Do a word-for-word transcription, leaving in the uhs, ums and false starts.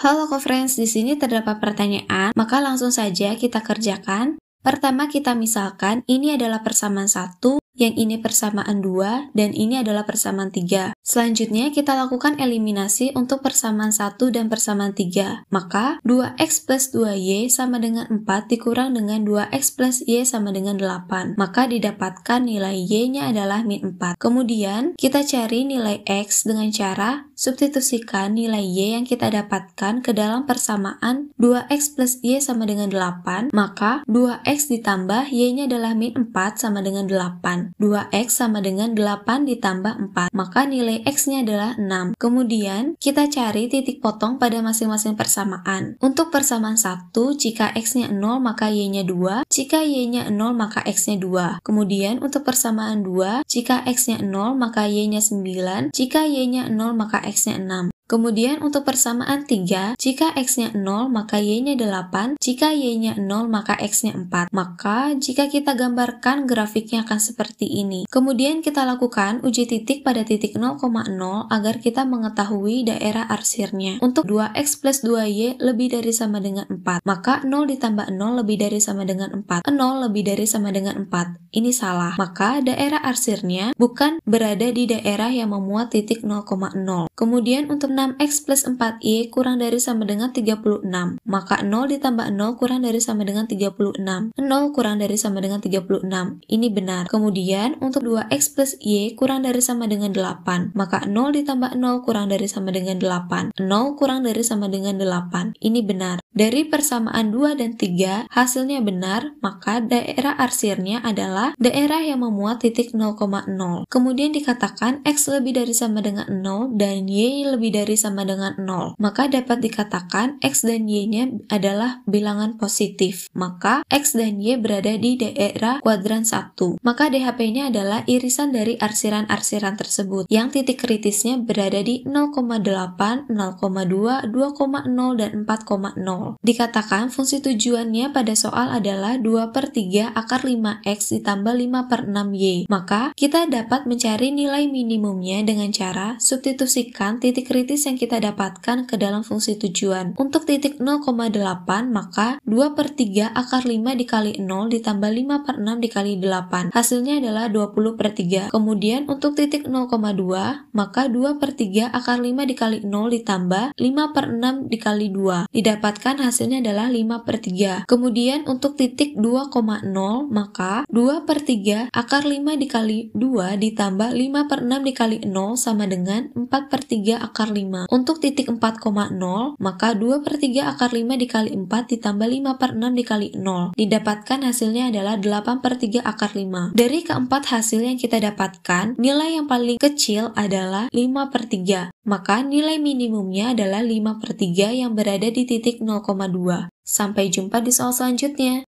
Halo co-friends, di sini terdapat pertanyaan, maka langsung saja kita kerjakan. Pertama kita misalkan ini adalah persamaan satu, yang ini persamaan dua, dan ini adalah persamaan tiga. Selanjutnya kita lakukan eliminasi untuk persamaan satu dan persamaan tiga. Maka dua x plus dua y sama dengan empat dikurang dengan dua x plus y sama dengan delapan. Maka didapatkan nilai y-nya adalah min empat. Kemudian kita cari nilai x dengan cara substitusikan nilai y yang kita dapatkan ke dalam persamaan dua x plus y sama dengan delapan. Maka dua x ditambah y-nya adalah min empat sama dengan delapan. dua x sama dengan delapan ditambah empat, maka nilai x-nya adalah enam. Kemudian, kita cari titik potong pada masing-masing persamaan. Untuk persamaan satu, jika x-nya nol, maka y-nya dua. Jika y-nya nol, maka x-nya dua. Kemudian, untuk persamaan dua, jika x-nya nol, maka y-nya sembilan. Jika y-nya nol, maka x-nya enam. Kemudian untuk persamaan tiga, jika x-nya nol maka y-nya delapan, jika y-nya nol maka x-nya empat. Maka jika kita gambarkan grafiknya akan seperti ini. Kemudian kita lakukan uji titik pada titik nol koma nol agar kita mengetahui daerah arsirnya. Untuk dua x plus dua y lebih dari sama dengan empat, maka nol ditambah nol lebih dari sama dengan empat, nol lebih dari sama dengan empat. Ini salah, maka daerah arsirnya bukan berada di daerah yang memuat titik nol koma nol. Kemudian untuk enam x plus empat y kurang dari sama dengan tiga puluh enam, maka nol ditambah nol kurang dari sama dengan tiga puluh enam, nol kurang dari sama dengan tiga puluh enam, ini benar. Kemudian untuk dua x plus y kurang dari sama dengan delapan, maka nol ditambah nol kurang dari sama dengan delapan, nol kurang dari sama dengan delapan, ini benar. Dari persamaan dua dan tiga hasilnya benar, maka daerah arsirnya adalah daerah yang memuat titik nol koma nol. Kemudian dikatakan x lebih dari sama dengan nol dan y lebih dari sama dengan nol, maka dapat dikatakan x dan y-nya adalah bilangan positif, maka x dan y berada di daerah kuadran satu, maka D H P-nya adalah irisan dari arsiran-arsiran tersebut yang titik kritisnya berada di nol koma delapan, nol koma dua, dua koma nol, dan empat koma nol. Dikatakan fungsi tujuannya pada soal adalah dua per tiga akar lima x ditambah lima per enam y, maka kita dapat mencari nilai minimumnya dengan cara substitusikan titik kritis yang kita dapatkan ke dalam fungsi tujuan. Untuk titik nol koma delapan, maka dua per tiga akar lima dikali nol ditambah lima per enam dikali delapan. Hasilnya adalah dua puluh per tiga. Kemudian untuk titik nol koma dua, maka dua per tiga akar lima dikali nol ditambah lima per enam dikali dua. Didapatkan hasilnya adalah lima per tiga. Kemudian untuk titik dua koma nol, maka dua per tiga akar lima dikali dua ditambah lima per enam dikali nol sama dengan empat per tiga akar akar lima. Untuk titik empat koma nol, maka dua per tiga akar lima dikali empat ditambah lima per enam dikali nol. Didapatkan hasilnya adalah delapan per tiga akar lima. Dari keempat hasil yang kita dapatkan, nilai yang paling kecil adalah lima per tiga. Maka nilai minimumnya adalah lima per tiga yang berada di titik nol koma dua. Sampai jumpa di soal selanjutnya.